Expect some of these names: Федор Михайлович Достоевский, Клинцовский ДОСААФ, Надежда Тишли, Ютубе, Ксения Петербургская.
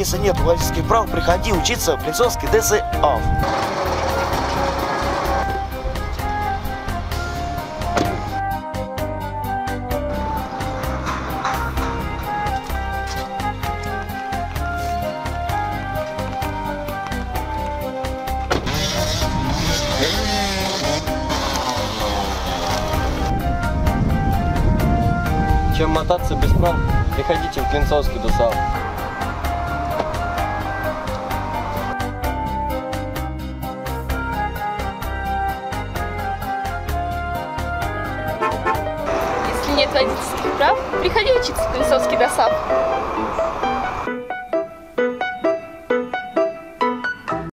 если нет водительских прав, приходи учиться в Клинцовский ДОСААФ. Чем мотаться без прав, приходите в Клинцовский ДОСААФ. Нет водительских прав, приходи учиться в Клинцовский ДОСААФ.